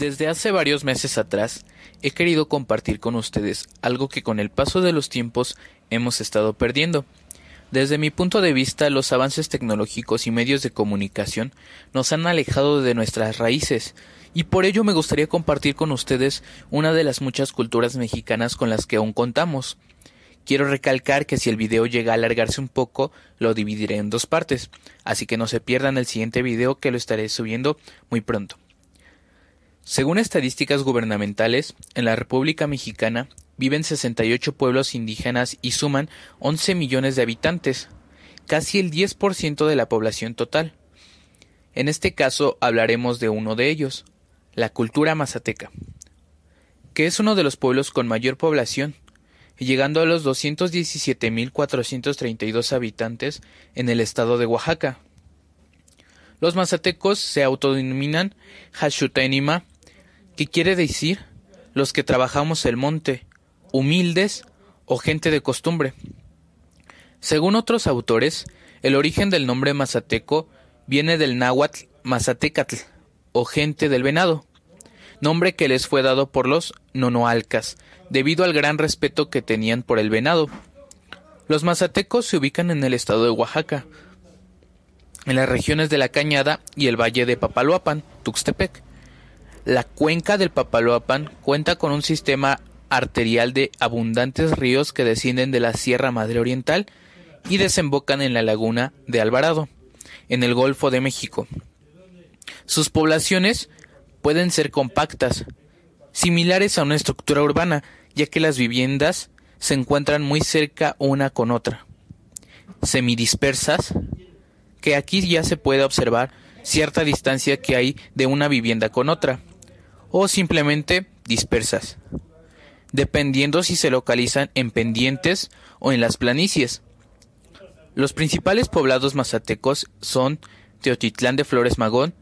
Desde hace varios meses atrás he querido compartir con ustedes algo que con el paso de los tiempos hemos estado perdiendo. Desde mi punto de vista, los avances tecnológicos y medios de comunicación nos han alejado de nuestras raíces, y por ello me gustaría compartir con ustedes una de las muchas culturas mexicanas con las que aún contamos. Quiero recalcar que si el video llega a alargarse un poco, lo dividiré en dos partes, así que no se pierdan el siguiente video que lo estaré subiendo muy pronto. Según estadísticas gubernamentales, en la República Mexicana viven 68 pueblos indígenas y suman 11 millones de habitantes, casi el 10% de la población total. En este caso hablaremos de uno de ellos, la cultura mazateca, que es uno de los pueblos con mayor población, llegando a los 217.432 habitantes en el estado de Oaxaca. Los mazatecos se autodenominan Ha shuta enima, que quiere decir los que trabajamos el monte, humildes o gente de costumbre. Según otros autores, el origen del nombre mazateco viene del náhuatl mazatecatl o gente del venado, nombre que les fue dado por los nonoalcas debido al gran respeto que tenían por el venado. Los mazatecos se ubican en el estado de Oaxaca, en las regiones de la Cañada y el valle de Papaloapan, Tuxtepec. La cuenca del Papaloapan cuenta con un sistema arterial de abundantes ríos que descienden de la Sierra Madre Oriental y desembocan en la Laguna de Alvarado, en el Golfo de México. Sus poblaciones pueden ser compactas, similares a una estructura urbana, ya que las viviendas se encuentran muy cerca una con otra. Semidispersas, que aquí ya se puede observar cierta distancia que hay de una vivienda con otra, o simplemente dispersas, dependiendo si se localizan en pendientes o en las planicies. Los principales poblados mazatecos son Teotitlán de Flores Magón,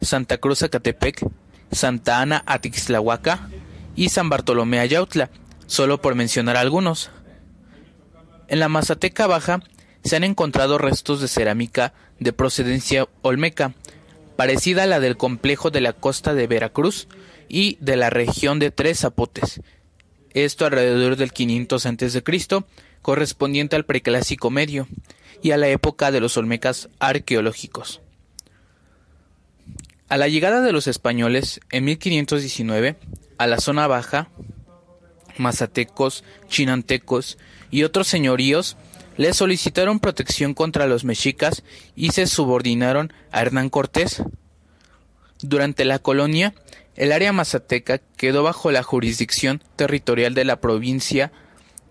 Santa Cruz Acatepec, Santa Ana Atixlahuaca y San Bartolomé Ayautla, solo por mencionar algunos. En la Mazateca Baja se han encontrado restos de cerámica de procedencia olmeca, parecida a la del complejo de la costa de Veracruz y de la región de Tres Zapotes, esto alrededor del 500 a.C., correspondiente al preclásico medio y a la época de los olmecas arqueológicos. A la llegada de los españoles en 1519 a la zona baja, mazatecos, chinantecos y otros señoríos les solicitaron protección contra los mexicas y se subordinaron a Hernán Cortés. Durante la colonia, el área mazateca quedó bajo la jurisdicción territorial de la provincia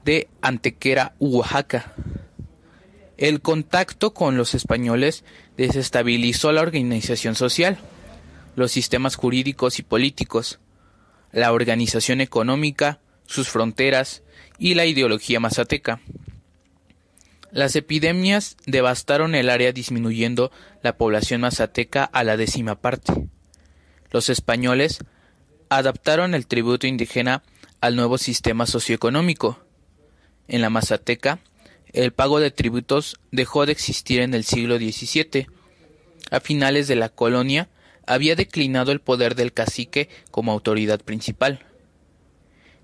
de Antequera, Oaxaca. El contacto con los españoles desestabilizó la organización social, los sistemas jurídicos y políticos, la organización económica, sus fronteras y la ideología mazateca. Las epidemias devastaron el área disminuyendo la población mazateca a la 10ª parte. Los españoles adaptaron el tributo indígena al nuevo sistema socioeconómico. En la Mazateca, el pago de tributos dejó de existir en el siglo XVII. A finales de la colonia había declinado el poder del cacique como autoridad principal.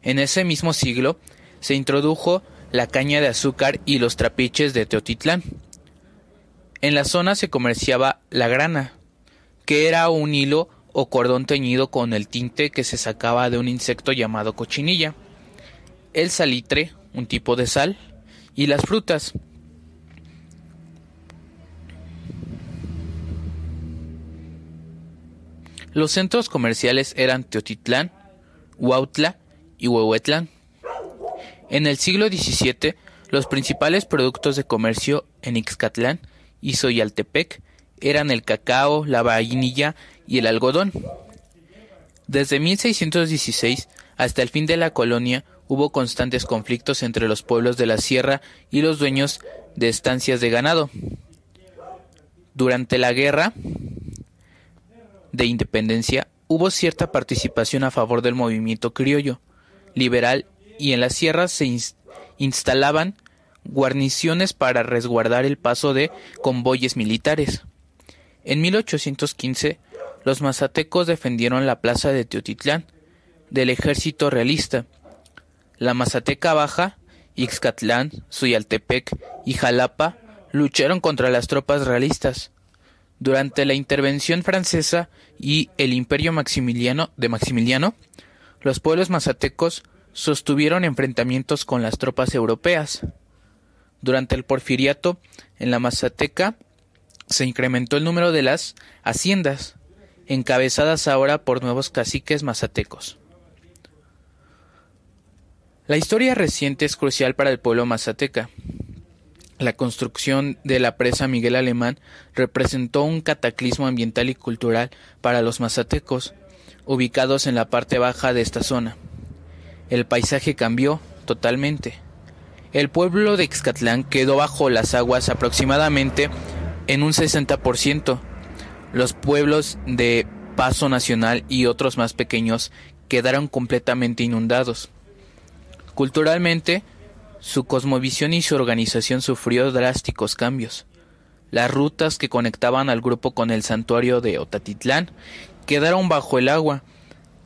En ese mismo siglo se introdujo la caña de azúcar y los trapiches de Teotitlán. En la zona se comerciaba la grana, que era un hilo o cordón teñido con el tinte que se sacaba de un insecto llamado cochinilla, el salitre, un tipo de sal, y las frutas. Los centros comerciales eran Teotitlán, Huautla y Huehuetlán. En el siglo XVII, los principales productos de comercio en Ixcatlán y Soyaltepec eran el cacao, la vainilla y el algodón. Desde 1616 hasta el fin de la colonia hubo constantes conflictos entre los pueblos de la sierra y los dueños de estancias de ganado. Durante la Guerra de Independencia hubo cierta participación a favor del movimiento criollo, liberal, y en las sierras se instalaban guarniciones para resguardar el paso de convoyes militares. En 1815 los mazatecos defendieron la plaza de Teotitlán del ejército realista. La Mazateca Baja, Ixcatlán, Soyaltepec y Jalapa lucharon contra las tropas realistas. Durante la intervención francesa y el imperio de Maximiliano, los pueblos mazatecos sostuvieron enfrentamientos con las tropas europeas. Durante el porfiriato, en la Mazateca se incrementó el número de las haciendas, encabezadas ahora por nuevos caciques mazatecos. La historia reciente es crucial para el pueblo mazateca. La construcción de la presa Miguel Alemán representó un cataclismo ambiental y cultural para los mazatecos, ubicados en la parte baja de esta zona. El paisaje cambió totalmente. El pueblo de Ixcatlán quedó bajo las aguas aproximadamente en un 60%. Los pueblos de Paso Nacional y otros más pequeños quedaron completamente inundados. Culturalmente, su cosmovisión y su organización sufrió drásticos cambios. Las rutas que conectaban al grupo con el santuario de Otatitlán quedaron bajo el agua,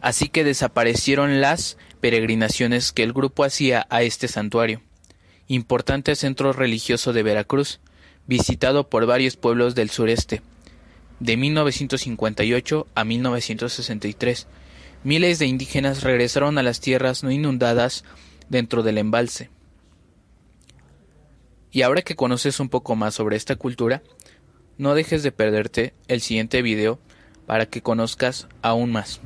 así que desaparecieron las peregrinaciones que el grupo hacía a este santuario, importante centro religioso de Veracruz, visitado por varios pueblos del sureste. De 1958 a 1963, miles de indígenas regresaron a las tierras no inundadas dentro del embalse. Y ahora que conoces un poco más sobre esta cultura, no dejes de perderte el siguiente video para que conozcas aún más.